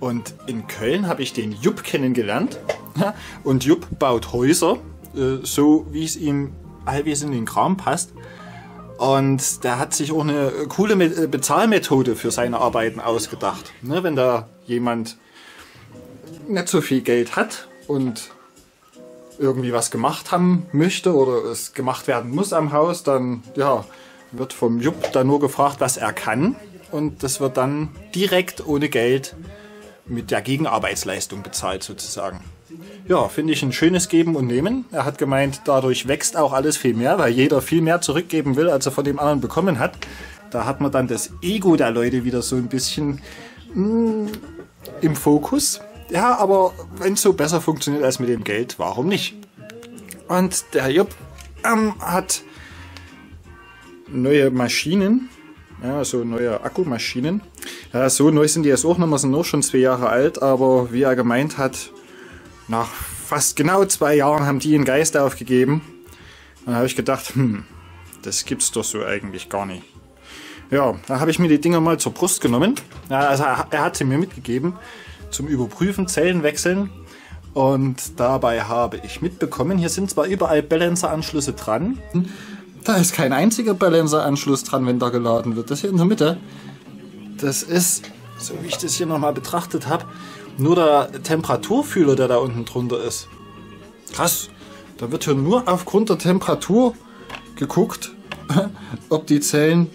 Und in Köln habe ich den Jupp kennengelernt. Und Jupp baut Häuser, so wie es ihm halbwegs in den Kram passt. Und der hat sich auch eine coole Bezahlmethode für seine Arbeiten ausgedacht. Wenn da jemand nicht so viel Geld hat und irgendwie was gemacht haben möchte oder es gemacht werden muss am Haus, dann ja, wird vom Jupp dann nur gefragt, was er kann. Und das wird dann direkt ohne Geld mit der Gegenarbeitsleistung bezahlt sozusagen. Ja, finde ich ein schönes Geben und Nehmen. Er hat gemeint, dadurch wächst auch alles viel mehr, weil jeder viel mehr zurückgeben will, als er von dem anderen bekommen hat. Da hat man dann das Ego der Leute wieder so ein bisschen im Fokus. Ja, aber wenn es so besser funktioniert als mit dem Geld, warum nicht? Und der Jupp hat neue Maschinen, ja, so neue Akkumaschinen. Ja, so neu sind die jetzt auch noch, sind auch schon 2 Jahre alt, aber wie er gemeint hat, nach fast genau 2 Jahren haben die einen Geist aufgegeben. Dann habe ich gedacht, das gibt's doch so eigentlich gar nicht. Ja, da habe ich mir die Dinger mal zur Brust genommen. Ja, also er hat sie mir mitgegeben zum Überprüfen, Zellen wechseln. Und dabei habe ich mitbekommen, hier sind zwar überall Balanceanschlüsse dran. Da ist kein einziger Balanceanschluss dran, wenn da geladen wird. Das hier in der Mitte, das ist, so wie ich das hier nochmal betrachtet habe, nur der Temperaturfühler, der da unten drunter ist. Krass, da wird hier nur aufgrund der Temperatur geguckt, ob die Zellen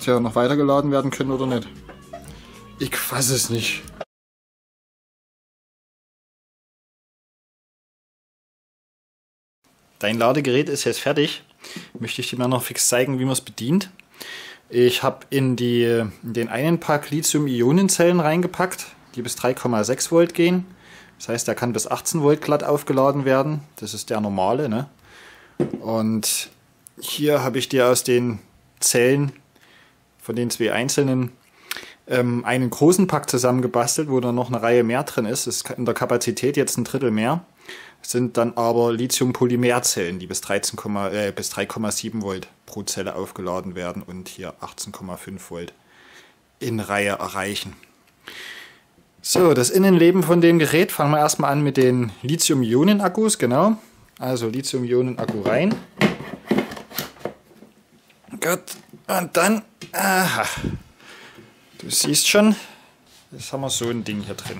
tja, noch weitergeladen werden können oder nicht. Ich fasse es nicht. Dein Ladegerät ist jetzt fertig. Möchte ich dir mal noch fix zeigen, wie man es bedient. Ich habe in den einen Pack Lithium-Ionen-Zellen reingepackt, die bis 3,6 Volt gehen. Das heißt, der kann bis 18 Volt glatt aufgeladen werden. Das ist der normale, ne? Und hier habe ich dir aus den Zellen von den 2 einzelnen einen großen Pack zusammengebastelt, wo dann noch eine Reihe mehr drin ist. Das ist in der Kapazität jetzt 1/3 mehr. Das sind dann aber Lithium-Polymerzellen, die bis 3,7 Volt pro Zelle aufgeladen werden und hier 18,5 Volt in Reihe erreichen. So, das Innenleben von dem Gerät fangen wir erstmal an mit den Lithium-Ionen-Akkus, genau. Also Lithium-Ionen-Akku rein. Gut, und dann, aha, du siehst schon, jetzt haben wir so ein Ding hier drin.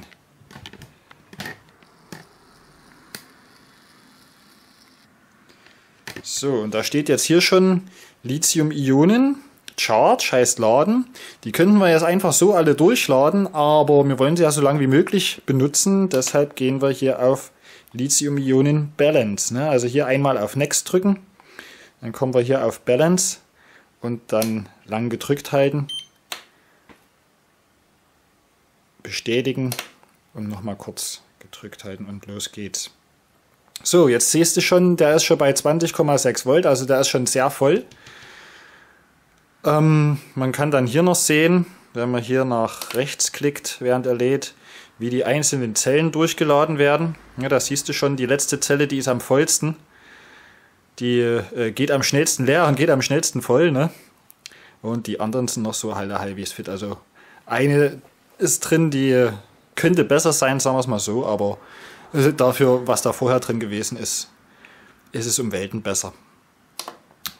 So, und da steht jetzt hier schon Lithium-Ionen, Charge heißt laden. Die könnten wir jetzt einfach so alle durchladen, aber wir wollen sie ja so lange wie möglich benutzen. Deshalb gehen wir hier auf Lithium-Ionen Balance. Ne? Also hier einmal auf Next drücken, dann kommen wir hier auf Balance und dann lang gedrückt halten. Bestätigen und nochmal kurz gedrückt halten und los geht's. So, jetzt siehst du schon, der ist schon bei 20,6 Volt, also der ist schon sehr voll. Man kann dann hier noch sehen, wenn man hier nach rechts klickt, während er lädt, wie die einzelnen Zellen durchgeladen werden. Ja, da siehst du schon, die letzte Zelle, die ist am vollsten. Die geht am schnellsten leer und geht am schnellsten voll, ne? Und die anderen sind noch so halbwegs fit. Also eine ist drin, die könnte besser sein, sagen wir es mal so, aber dafür, was da vorher drin gewesen ist, ist es um Welten besser.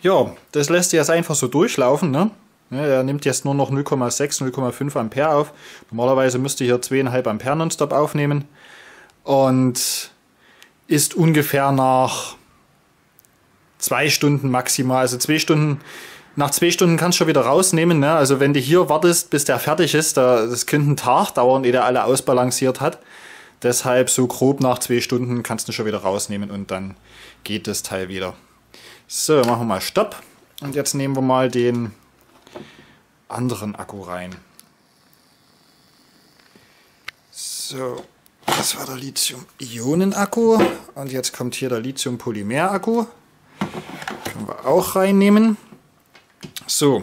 Ja, das lässt ihr jetzt einfach so durchlaufen, ne? Ja, er nimmt jetzt nur noch 0,6, 0,5 Ampere auf. Normalerweise müsst ihr hier 2,5 Ampere nonstop aufnehmen. Und ist ungefähr nach 2 Stunden maximal, also 2 Stunden... Nach 2 Stunden kannst du schon wieder rausnehmen, ne? Also wenn du hier wartest, bis der fertig ist, das könnte ein Tag dauern, ehe der alle ausbalanciert hat. Deshalb so grob nach 2 Stunden kannst du schon wieder rausnehmen und dann geht das Teil wieder. So, machen wir mal Stopp. Und jetzt nehmen wir mal den anderen Akku rein. So, das war der Lithium-Ionen-Akku. Und jetzt kommt hier der Lithium-Polymer-Akku. Können wir auch reinnehmen. So,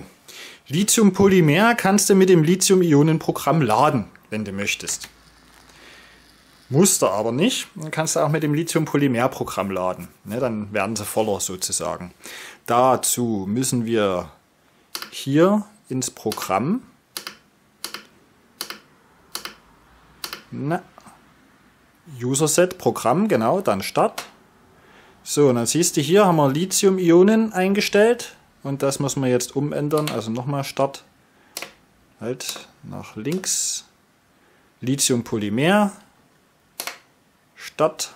Lithium-Polymer kannst du mit dem Lithium-Ionen-Programm laden, wenn du möchtest. Musst du aber nicht, dann kannst du auch mit dem Lithium-Polymer-Programm laden. Ne, dann werden sie voller sozusagen. Dazu müssen wir hier ins Programm Na. User-Set, Programm, genau, dann Start. So, und dann siehst du hier, haben wir Lithium-Ionen eingestellt. Und das muss man jetzt umändern. Also nochmal Start, halt nach links. Lithium-Polymer, Start.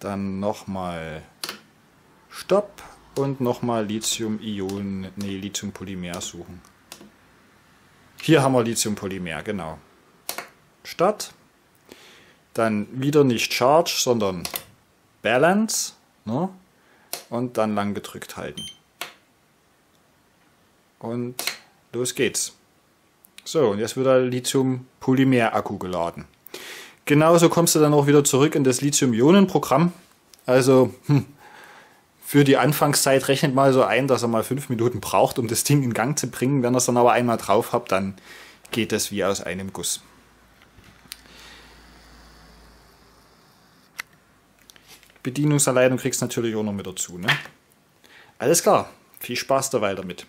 Dann nochmal Stopp und nochmal Lithium-Ionen, nee, Lithium-Polymer suchen. Hier haben wir Lithium-Polymer, genau. Start. Dann wieder nicht Charge, sondern Balance, ne? Und dann lang gedrückt halten. Und los geht's. So, und jetzt wird der Lithium-Polymer-Akku geladen. Genauso kommst du dann auch wieder zurück in das Lithium-Ionen-Programm. Also für die Anfangszeit rechnet mal so ein, dass er mal 5 Minuten braucht, um das Ding in Gang zu bringen. Wenn ihr es dann aber einmal drauf habt, dann geht es wie aus einem Guss. Bedienungsanleitung kriegst du natürlich auch noch mit dazu, ne? Alles klar, viel Spaß dabei damit.